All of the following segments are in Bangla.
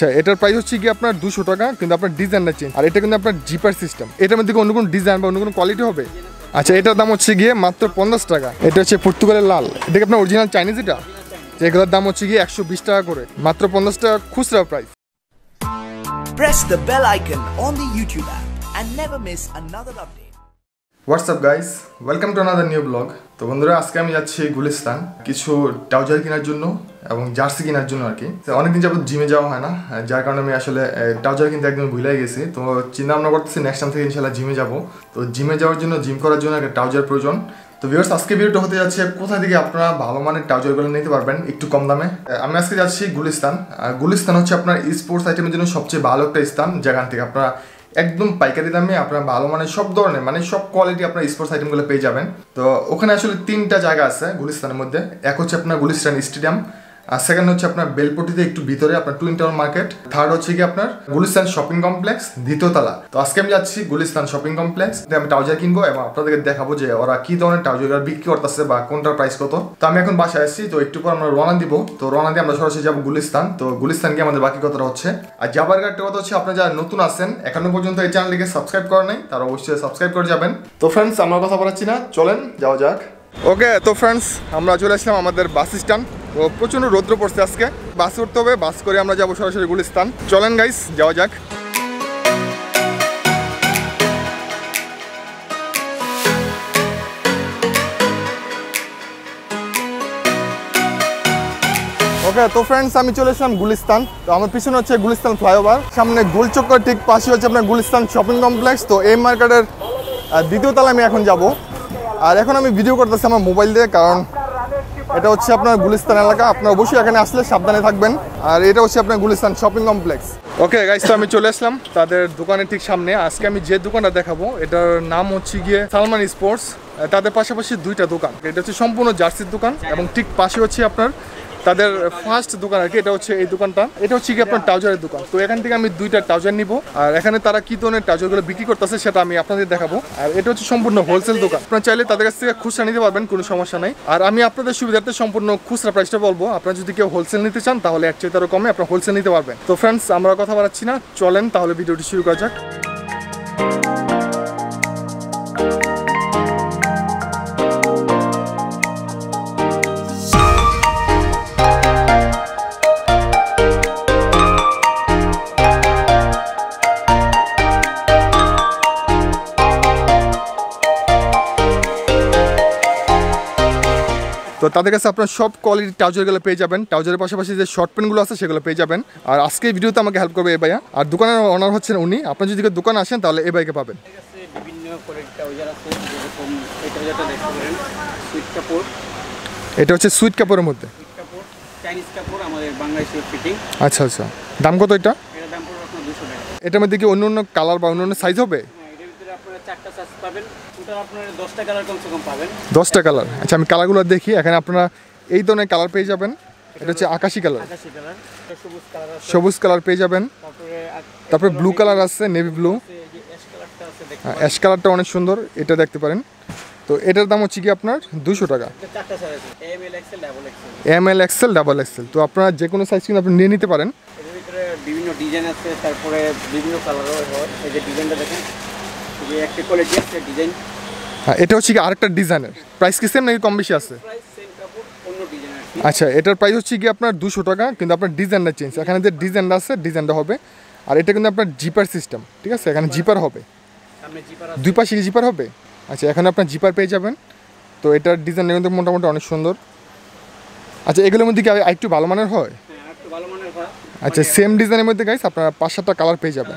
আচ্ছা এটার প্রাইস হচ্ছে কি আপনার 200 টাকা কিন্তু আপনার ডিজাইনটা চেঞ্জ আর এটা কিন্তু আপনার জিপার সিস্টেম এটার মধ্যে কি অন্য কোন ডিজাইন বা অন্য কোন কোয়ালিটি হবে আচ্ছা এটার দাম হচ্ছে গিয়ে মাত্র 50 টাকা এটা হচ্ছে পর্তুগালের লাল এটা কি আপনার অরিজিনাল চাইনিজ এটা এটার দাম হচ্ছে গিয়ে 120 টাকা করে মাত্র 50 টাকা খুচরা price Press the bell icon on the YouTube app and never miss another update What's up guys? Welcome to another new vlog. So বন্ধুরা আজকে আমি যাচ্ছি গুলিস্তান কিছু ট্রাউজার কেনার জন্য এবং জার্সি কেনার জন্য আর কি। অনেক দিন যাবত জিমে যাওয়া হয় না যার কারণে আমি আসলে ট্রাউজার কিনতে একদম ভুলে গেছি। তো চিন্তা ভাবনা করতেছি নেক্সট টাইম থেকে ইনশাআল্লাহ জিমে যাব। তো জিমে যাওয়ার জন্য জিম করার জন্য একটা ট্রাউজার প্রয়োজন। তো ভিউয়ার্স আজকে ভিডিওটা হতে যাচ্ছে কোথা থেকে আপনারা ভালো মানের ট্রাউজারগুলো নিতে পারবেন একটু কম দামে। আমি আজকে যাচ্ছি গুলিস্তান। গুলিস্তান হচ্ছে আপনার স্পোর্টস আইটেমের জন্য সবচেয়ে ভালো একটা স্থান যেখান থেকে আপনারা একদম পাইকারি দামে আপনারা ভালো মানে সব ধরনের মানে সব কোয়ালিটি আপনার স্পোর্টস আইটেমগুলো পেয়ে যাবেন তো ওখানে আসলে তিনটা জায়গা আছে গুলিস্তানের মধ্যে এক হচ্ছে আপনার গুলিস্তান স্টেডিয়াম আর সেকেন্ড হচ্ছে আপনার বেলপটিতে একটু ভিতরে আপনার টুইন টাউন মার্কেট থার্ড হচ্ছে কি আপনার গুলিস্তান শপিং কমপ্লেক্স দ্বিতীয়তলা তো আজকে আমি যাচ্ছি গুলিস্তান শপিং কমপ্লেক্স আমি ট্রাউজার কিনবো এবং আপনাদেরকে দেখাবো যে ওরা কি ধরনের ট্রাউজার বিক্রি করতেছে বা কোনটার প্রাইস কত তো আমি এখন বাসায় আসছি তো একটু পর আমরা রওনা দিব তো রওনা দিয়ে আমরা সরাসরি যাবো গুলিস্তান তো গুলিস্তান গিয়ে আমাদের বাকি কথাটা হচ্ছে আর যাবার একটা কথা হচ্ছে আপনারা যারা নতুন আছেন এখনো পর্যন্ত এই চ্যানেলটিকে সাবস্ক্রাইব করেন নাই তারা অবশ্যই সাবস্ক্রাইব করে যাবেন তো ফ্রেন্ডস আমরা কথা বলাচ্ছি না চলেন যাওয়া যাক ওকে তো ফ্রেন্ডস আমরা চলে আসলাম আমাদের বাস স্ট্যান্ড তো প্রচন্ড রৌদ্র পড়ছে আজকে বাস উঠতে হবে বাস করে আমরা যাবো সরাসরি গুলিস্তান চলেন গাইস যাওয়া যাক ওকে তো ফ্রেন্ডস আমি চলে এসলাম গুলিস্তান তো আমার পিছনে হচ্ছে গুলিস্তান ফ্লাইওভার সামনে গোলচক্কর ঠিক পাশে হচ্ছে আপনার গুলিস্তান শপিং কমপ্লেক্স তো এই মার্কেটের দ্বিতীয় তলায় আমি এখন যাব আর এখন আমি ভিডিও করতেছি আমার মোবাইল দিয়ে কারণ এটা হচ্ছে আপনার গুলিস্তান এলাকা আপনারা অবশ্যই এখানে আসলে সাবধানে থাকবেন আর এটা হচ্ছে আপনার Gulistan shopping complex okay guys তো আমি চলে আসলাম তাদের দোকানের ঠিক সামনে আজকে আমি যে দোকানটা দেখাবো এটার নাম হচ্ছে গিয়ে সালমান স্পোর্টস তাদের পাশাপাশি দুইটা দোকান এটা হচ্ছে সম্পূর্ণ জার্সির দোকান এবং ঠিক পাশে হচ্ছে আপনার তাদের ফার্স্ট দোকান আর কি এটা হচ্ছে এই দোকানটা এটা হচ্ছে কি আপনার ট্রাউজারের দোকান তো এখান থেকে আমি দুইটা ট্রাউজার নিব আর এখানে তারা কি ধরনের ট্রাউজারগুলো বিক্রি করতেছে সেটা আমি আপনাদের দেখাবো আর এটা হচ্ছে সম্পূর্ণ হোলসেল দোকান আপনারা চাইলে তাদের কাছ থেকে খুচরা নিতে পারবেন কোনো সমস্যা নাই আর আমি আপনাদের সুবিধার্থে সম্পূর্ণ খুচরা প্রাইসটা বলবো আপনারা যদি কেউ হোলসেল নিতে চান তাহলে এক চাইতে আরও কমে আপনারা হোলসেল নিতে পারবেন তো ফ্রেন্ডস আমরা কথা বাড়াচ্ছি না চলেন তাহলে ভিডিওটি শুরু করা যাক তো তাদের কাছে আপনার সব কোয়ালিটির ট্রাউজারগুলো পেয়ে যাবেন ট্রাউজারের পাশাপাশি যে শর্ট প্যান্টগুলো আছে সেগুলো পেয়ে যাবেন আর আজকে ভিডিওতে আমাকে হেল্প করবে এ ভাইয়া আর দোকানের ওনার হচ্ছেন উনি আপনার যদি দোকানে আসেন তাহলে এ ভাইকে পাবেন এটা হচ্ছে সুইট কাপড়ের মধ্যে আচ্ছা আচ্ছা দাম কত এটা এটার মধ্যে কি অন্য অন্য কালার বা অন্য অন্য সাইজ হবে 10টা কালার আচ্ছা আমি কালারগুলো দেখি এখানে আপনারা এই ধরনের কালার পেয়ে যাবেন এটা হচ্ছে আকাশী কালার সবুজ কালার পেয়ে যাবেন তারপরে ব্লু কালার আছে নেভি ব্লু অ্যাশ কালারটা অনেক সুন্দর এটা দেখতে পারেন তো এটার দাম হচ্ছে কি আপনার 200 টাকা M L XL double XL তো আপনারা যে কোনো সাইজ কিন্তু আপনি নিয়ে নিতে পারেন বিভিন্ন ডিজাইন আছে তারপরে বিভিন্ন কালারও হয় এই যে ডিজাইনটা দেখেন যে একটা কোয়ালিটি আছে ডিজাইন হ্যাঁ এটা হচ্ছে কি আরেকটা ডিজাইনের প্রাইস কি सेम নাকি কম বেশি আছে প্রাইস सेम কাপড় অন্য ডিজাইন আছে আচ্ছা এটার প্রাইস হচ্ছে কি আপনার 200 টাকা কিন্তু আপনার ডিজাইনটা চেঞ্জ এখানে যে ডিজাইনটা আছে ডিজাইনটা হবে আর এটা কিন্তু আপনার জিপার সিস্টেম ঠিক আছে এখানে জিপার হবে সামনে জিপার আছে দুই পাশে জিপার হবে আচ্ছা এখানে আপনার জিপার পেয়ে যাবেন তো এটার ডিজাইনটা কিন্তু মোটামুটি অনেক সুন্দর আচ্ছা এগুলোর মধ্যে কি আরেকটু ভালো মানের হয় হ্যাঁ আরেকটু ভালো মানের হয় আচ্ছা सेम ডিজাইনের মধ্যে गाइस আপনারা 5-7টা কালার পেয়ে যাবেন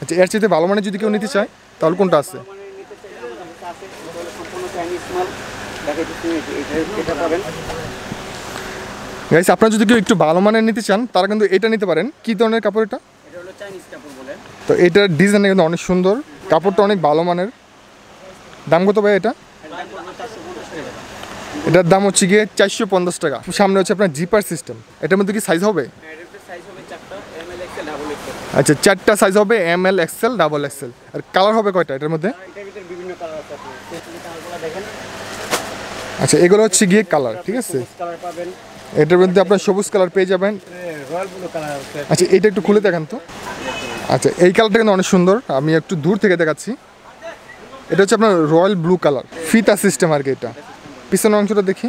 আচ্ছা এর চাইতে ভালো মানের যদি কেউ নিতে চায় তাহলে কোনটা আছে গাইস আপনারা যদি কেউ একটু ভালো মানের নিতে চান তারা কিন্তু এটা নিতে পারেন কি ধরনের কাপড় এটা তো এটার ডিজাইন কিন্তু অনেক সুন্দর কাপড়টা অনেক ভালো মানের দাম কত ভাই এটা এটার দাম হচ্ছে গিয়ে 450 টাকা সামনে হচ্ছে আপনার জিপার সিস্টেম এটার মধ্যে কি সাইজ হবে আচ্ছা 4টা সাইজ হবে M L XL double XL আর কালার হবে কয়টা এটার মধ্যে আচ্ছা এগুলো হচ্ছে গিয়ে কালার ঠিক আছে এটার মধ্যে আপনার সবুজ কালার পেয়ে যাবেন আচ্ছা এটা একটু খুলে দেখান তো। আচ্ছা এই কালারটা কিন্তু অনেক সুন্দর, আমি একটু দূর থেকে দেখাচ্ছি। এটা হচ্ছে আপনার রয়্যাল ব্লু কালার, ফিতা সিস্টেম আর কি। এটা পিছনের অংশটা দেখি,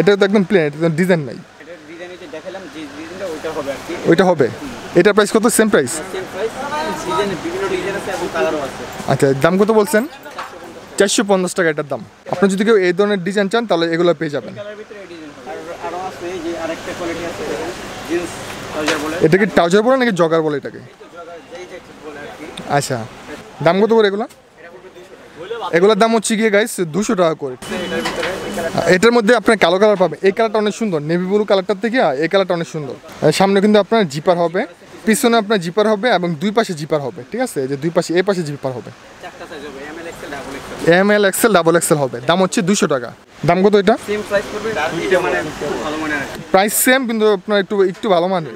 এটা তো একদম প্লেন, এটা ডিজাইন নাই। ওইটা হবে, এটা প্রাইস কত? Same price. আচ্ছা দাম কত বলছেন? 450 টাকা এটার দাম। আপনি যদি কেউ এই ধরনের ডিজাইন চান তাহলে এগুলো পেয়ে যাবেন। এটা কি ট্রাউজার বলে নাকি জগার বলে এটাকে? আচ্ছা দাম কত করে এগুলো? এগুলোর দাম হচ্ছে গিয়ে গাইস 200 টাকা করে। এটার মধ্যে আপনার কালো কালার পাবে, এই কালারটা অনেক সুন্দর, নেভি ব্লু কালারটার থেকে এই কালারটা অনেক সুন্দর। সামনে কিন্তু আপনার জিপার হবে, পিছনে আপনার জিপার হবে এবং দুই পাশে জিপার হবে। ঠিক আছে, যে দুই পাশে এই পাশে জিপার হবে। M L XL double XL হবে। দাম হচ্ছে 200 টাকা। দাম কত এটা? সেম প্রাইস করবে, এটা মানে খুব ভালো মানে প্রাইস সেম, কিন্তু আপনার একটু একটু ভালো মানে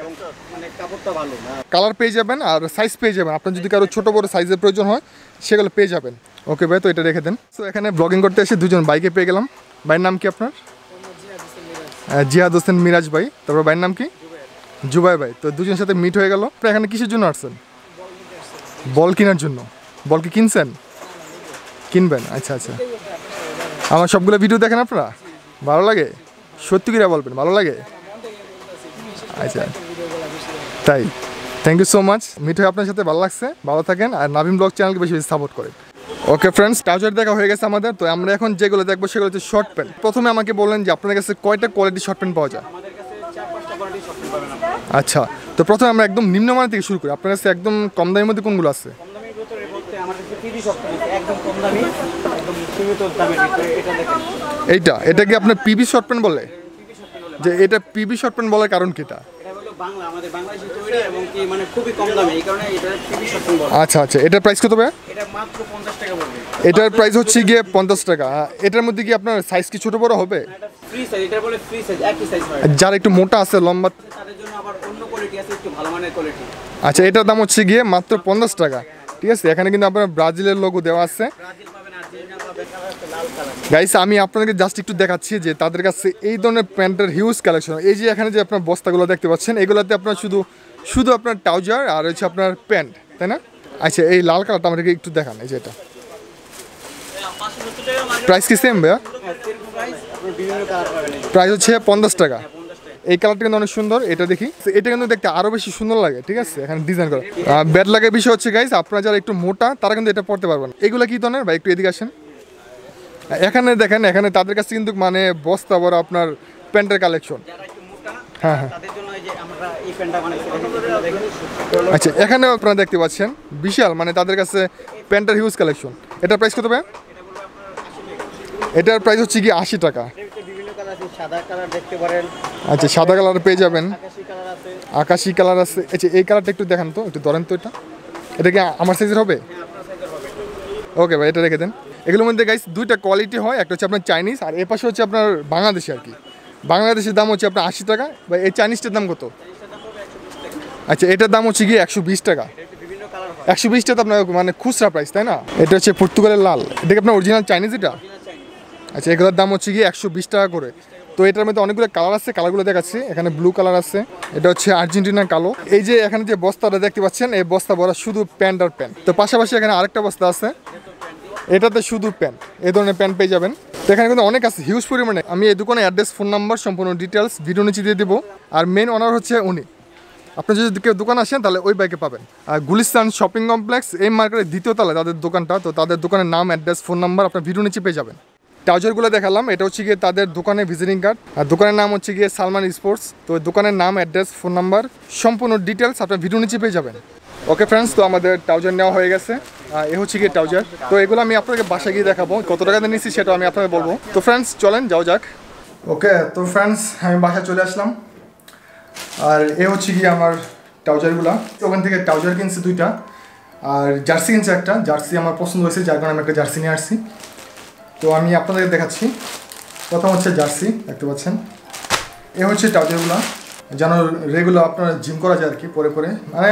এবং মানে কাপড়টা ভালো। কালার পেয়ে যাবেন আর সাইজ পেয়ে যাবেন, আপনার যদি কারো ছোট বড় সাইজের প্রয়োজন হয় সেগুলো পেয়ে যাবেন। ওকে ভাই, তো এটা রেখে দেন। সো এখানে ব্লগিং করতে এসে দুজন বাইকে পেয়ে গেলাম। ভাইয়ের নাম কি আপনার? জিয়াদ হোসেন মিরাজ ভাই। তারপর ভাইয়ের নাম কি? জুবাই ভাই। তো দুজনের সাথে মিট হয়ে গেল। আপনারা এখানে কিসের জন্য আসছেন? বল কেনার জন্য। বল কি কিনছেন? কিনবেন? আচ্ছা আচ্ছা। আমার সবগুলো ভিডিও দেখেন আপনারা? ভালো লাগে? সত্যি করে বলবেন ভালো লাগে। আচ্ছা তাই, thank you so much, meet হয়ে আপনার সাথে ভালো লাগছে। ভালো থাকেন আর নাবিন ব্লগ চ্যানেলকে বেশি বেশি সাপোর্ট করেন। ওকে ফ্রেন্ডস, ট্রাউজার দেখা হয়ে গেছে আমাদের। তো আমরা এখন যেগুলো দেখবো সেগুলো হচ্ছে শর্ট প্যান্ট। প্রথমে আমাকে বলেন যে আপনার কাছে কয়টা কোয়ালিটি শর্ট প্যান্ট পাওয়া যায়? আচ্ছা, তো প্রথমে আমরা একদম নিম্নমানের থেকে শুরু করি। আপনার কাছে একদম কম দামের মধ্যে কোনগুলো আছে? এইটা, এটা কি আপনার পিবি শর্ট প্যান্ট বলে? যে এটা পিবি শর্ট প্যান্ট বলার কারণ কি? এটা আচ্ছা আচ্ছা, এটার প্রাইস কত হবে? এটার প্রাইস হচ্ছে গিয়ে 50 টাকা। এটার মধ্যে কি আপনার সাইজ কি ছোট বড় হবে? যারা একটু মোটা আছে লম্বা আচ্ছা, এটার দাম হচ্ছে গিয়ে মাত্র 50 টাকা। ঠিক আছে, এখানে কিন্তু আপনার ব্রাজিলের লোগো দেওয়া আছে। গাইস আমি আপনাদেরকে জাস্ট একটু দেখাচ্ছি যে তাদের কাছে এই ধরনের প্যান্টের হিউজ কালেকশন। এই যে এখানে যে আপনার বস্তাগুলো দেখতে পাচ্ছেন, এগুলোতে আপনার শুধু শুধু আপনার ট্রাউজার আর হচ্ছে আপনার প্যান্ট, তাই না? আচ্ছা এই লাল কালারটা আমাদেরকে একটু দেখান। এই যে এটা প্রাইস কি সেম ভাইয়া? প্রাইস হচ্ছে 50 টাকা। এই কালারটা কিন্তু অনেক সুন্দর, এটা দেখি। এটা কিন্তু দেখতে আরো বেশি সুন্দর লাগে। ঠিক আছে, এখানে ডিজাইন করা ব্যাড লাগে। বিষয় হচ্ছে গাইস আপনারা যারা একটু মোটা তারা কিন্তু এটা পড়তে পারবেন। এগুলো কি ধরনের ভাই? একটু এদিকে আসেন। এখানে দেখেন, এখানে তাদের কাছে কিন্তু মানে বস্তা বড় আপনার প্যান্টের কালেকশন। হ্যাঁ হ্যাঁ আচ্ছা, এখানেও আপনারা দেখতে পাচ্ছেন বিশাল মানে তাদের কাছে প্যান্টের হিউজ কালেকশন। এটার প্রাইস কত ভাই? এটার প্রাইস হচ্ছে কি 80 টাকা। আচ্ছা সাদা কালার পেয়ে যাবেন, আকাশি কালার আছে। আচ্ছা এই কালারটা একটু দেখান তো, একটু ধরেন তো। এটা এটা কি আমার সাইজের হবে? ওকে ভাই, এটা রেখে দেন। এগুলোর মধ্যে গাইস দুইটা কোয়ালিটি হয়, একটা হচ্ছে আপনার চাইনিজ আর এর পাশে হচ্ছে আপনার বাংলাদেশি আর কি। বাংলাদেশের দাম হচ্ছে আপনার 80 টাকা। বা এই চাইনিজটার দাম কত? আচ্ছা এটার দাম হচ্ছে গিয়ে 120 টাকা। 120 টাকা আপনার মানে খুচরা প্রাইস, তাই না? এটা হচ্ছে পর্তুগালের লাল, এটা কি আপনার অরিজিনাল চাইনিজ এটা? আচ্ছা এগুলোর দাম হচ্ছে গিয়ে 120 টাকা করে। তো এটার মধ্যে অনেকগুলো কালার আছে, কালারগুলো দেখাচ্ছি। এখানে ব্লু কালার আছে, এটা হচ্ছে আর্জেন্টিনার কালো। এই যে এখানে যে বস্তাটা দেখতে পাচ্ছেন, এই বস্তা ভরা শুধু প্যান্ট আর প্যান্ট। তো পাশাপাশি এখানে আরেকটা বস্তা আছে, এটাতে শুধু প্যান্ট। এই ধরনের প্যান্ট পেয়ে যাবেন। তো এখানে কিন্তু অনেক আছে হিউজ পরিমাণে। আমি এই দোকানে অ্যাড্রেস, ফোন নাম্বার, সম্পূর্ণ ডিটেলস ভিডিও নিচে দিয়ে দেবো। আর মেন ওনার হচ্ছে উনি। আপনি যদি কেউ দোকান আসেন তাহলে ওই বাইকে পাবেন। আর গুলিস্তান শপিং কমপ্লেক্স এই মার্কেটের 2য় তলায় তাদের দোকানটা। তো তাদের দোকানের নাম, অ্যাড্রেস, ফোন নাম্বার আপনার ভিডিও নিচে পেয়ে যাবেন। ট্রাউজারগুলো দেখালাম, এটা হচ্ছে গিয়ে তাদের দোকানে ভিজিটিং কার্ড। আর দোকানের নাম হচ্ছে গিয়ে সালমান স্পোর্টস। তো দোকানের নাম, অ্যাড্রেস, ফোন নাম্বার সম্পূর্ণ ডিটেলস আপনার ভিডিও নিচে পেয়ে যাবেন। ওকে ফ্রেন্ডস, তো আমাদের ট্রাউজার নেওয়া হয়ে গেছে। এ হচ্ছে গিয়ে ট্রাউজার। তো এগুলো আমি আপনাকে বাসায় গিয়ে দেখাবো, কত টাকাতে নিচ্ছি সেটা আমি আপনাকে বলবো। তো ফ্রেন্ডস চলেন যাও যাক। ওকে তো ফ্রেন্ডস আমি বাসায় চলে আসলাম। আর এ হচ্ছে গিয়ে আমার ট্রাউজারগুলো। ওখান থেকে ট্রাউজার কিনছি 2টা আর জার্সি কিনছি 1টা। জার্সি আমার পছন্দ হয়েছে, যার কারণে আমি একটা জার্সি নিয়ে আসছি। তো আমি আপনাদেরকে দেখাচ্ছি। প্রথম হচ্ছে জার্সি, দেখতে পাচ্ছেন। এ হচ্ছে ট্রাউজারগুলো, যেন রেগুলার আপনার জিম করা যায় আর কি, পরে পরে। মানে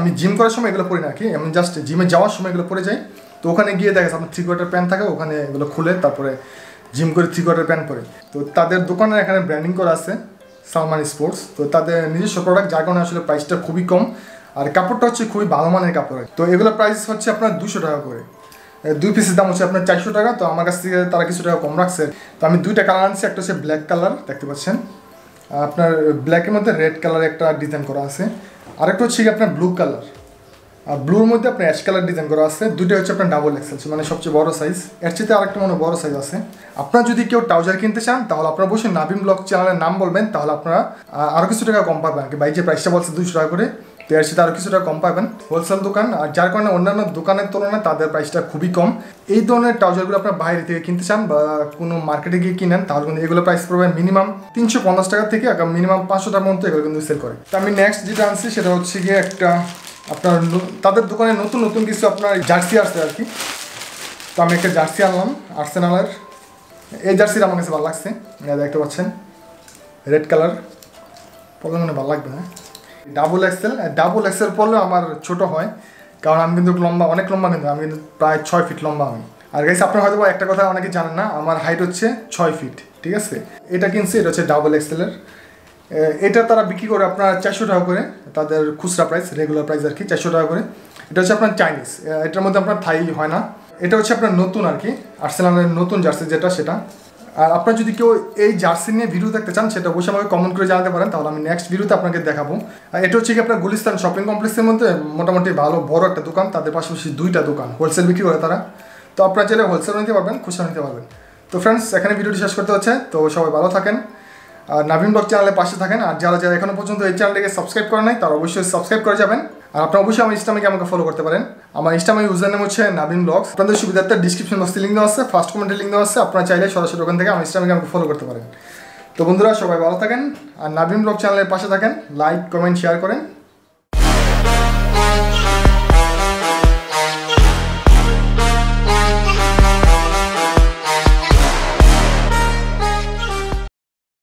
আমি জিম করার সময় এগুলো পরি না আর কি, আমি জাস্ট জিমে যাওয়ার সময় এগুলো পরে যাই। তো ওখানে গিয়ে দেখা যায় আপনার 3/4 প্যান্ট থাকে, ওখানে এগুলো খুলে তারপরে জিম করে 3/4 প্যান্ট পরে। তো তাদের দোকানের এখানে ব্র্যান্ডিং করা আছে, সালমান স্পোর্টস তো তাদের নিজস্ব প্রোডাক্ট যার কারণে আসলে প্রাইসটা খুবই কম আর কাপড়টা হচ্ছে খুবই ভালো মানের কাপড় তো এগুলা প্রাইস হচ্ছে আপনার 200 টাকা করে দুই পিসের দাম হচ্ছে আপনার 400 টাকা তো আমার কাছ থেকে তারা কিছু টাকা কম রাখছে তো আমি দুইটা কালার আনছি একটা হচ্ছে ব্ল্যাক কালার দেখতে পাচ্ছেন আপনার ব্ল্যাক এর মধ্যে রেড কালার একটা ডিজাইন করা আছে আর একটা হচ্ছে আপনার ব্লু কালার আর ব্লুর মধ্যে আপনার অ্যাশ কালার ডিজাইন করা আছে দুটো হচ্ছে আপনার ডাবল এক্সেল মানে সবচেয়ে বড় সাইজ এর চেয়ে আরেকটা মনে বড় সাইজ আছে আপনারা যদি কেউ ট্রাউজার কিনতে চান তাহলে আপনারা বসে নাবিম ব্লগ চ্যানেলের নাম বলবেন তাহলে আপনারা আরো কিছু টাকা কম পাবেন ভাই যে প্রাইসটা বলছে 200 টাকা করে তো এর চেয়ে আরো কিছু টাকা কম পাবেন হোলসেল দোকান আর যার কারণে অন্যান্য দোকানের তুলনায় তাদের প্রাইসটা খুবই কম এই ধরনের ট্রাউজারগুলো আপনারা বাইরে থেকে কিনতে চান বা কোনো মার্কেটে গিয়ে কিনেন তাহলে কিন্তু এগুলো প্রাইস পড়বে মিনিমাম 350 টাকা থেকে আগাম মিনিমাম 500 টাকার মধ্যে এগুলো কিন্তু সেল করে তো আমি নেক্সট যেটা আনছি সেটা হচ্ছে গিয়ে একটা আপনার তাদের দোকানে নতুন নতুন কিছু আপনার জার্সি আসছে আর কি তো আমি একটা জার্সি আনলাম আর্সেনালের এই জার্সিটা আমার কাছে ভালো লাগছে দেখতে পাচ্ছেন রেড কালার পরলে মনে ভালো লাগবে না ডাবল এক্সেল পরলে আমার ছোট হয় কারণ আমি কিন্তু লম্বা অনেক লম্বা কিন্তু আমি কিন্তু প্রায় 6 ফিট লম্বা হই আর গাইস আপনারা হয়তো একটা কথা অনেকে জানেন না আমার হাইট হচ্ছে 6 ফিট ঠিক আছে এটা কিনছি এটা হচ্ছে ডাবল এক্সেলের এটা তারা বিক্রি করে আপনার 400 টাকা করে তাদের খুচরা প্রাইস রেগুলার প্রাইস আর কি 400 টাকা করে এটা হচ্ছে আপনার চাইনিজ এটার মধ্যে আপনার থাই হয় না এটা হচ্ছে আপনার নতুন আর কি আর্সেনালের নতুন জার্সি যেটা সেটা আর আপনারা যদি কেউ এই জার্সি নিয়ে ভিডিও দেখতে চান সেটা অবশ্যই আমাকে কমেন্ট করে জানাতে পারেন তাহলে আমি নেক্সট ভিডিওতে আপনাকে দেখাবো এটা হচ্ছে কি আপনার গুলিস্তান শপিং কমপ্লেক্সের মধ্যে মোটামুটি ভালো বড় একটা দোকান তাদের পাশাপাশি দুইটা দোকান হোলসেল বিক্রি করে তারা তো আপনারা চাইলে হোলসেল নিতে পারবেন খুচরা নিতে পারবেন তো ফ্রেন্ডস এখানে ভিডিওটি শেষ করতে হচ্ছে তো সবাই ভালো থাকেন আর নাবিম ব্লগ চ্যানেলের পাশে থাকেন আর যারা যারা এখনো পর্যন্ত এই চ্যানেলটাকে সাবস্ক্রাইব করে নাই তারা অবশ্যই সাবস্ক্রাইব করে যাবেন আর আপনারা অবশ্যই আমার ইনস্টাগ্রামে আমাকে ফলো করতে পারেন আমার ইনস্টাগ্রামের ইউজার নেম হচ্ছে নাবিম ব্লগস আপনাদের সুবিধার্থে ডিসক্রিপশন বক্সে লিংক দেওয়া আছে ফার্স্ট কমেন্টে লিংক দেওয়া আছে আপনারা চাইলে সরাসরি ওখান থেকে আমার ইনস্টাগ্রামে আমাকে ফলো করতে পারেন তো বন্ধুরা সবাই ভালো থাকেন আর নাবিম ব্লগ চ্যানেলের পাশে থাকেন লাইক কমেন্ট শেয়ার করেন